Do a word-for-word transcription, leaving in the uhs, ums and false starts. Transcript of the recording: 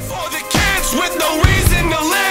For the kids with no reason to live.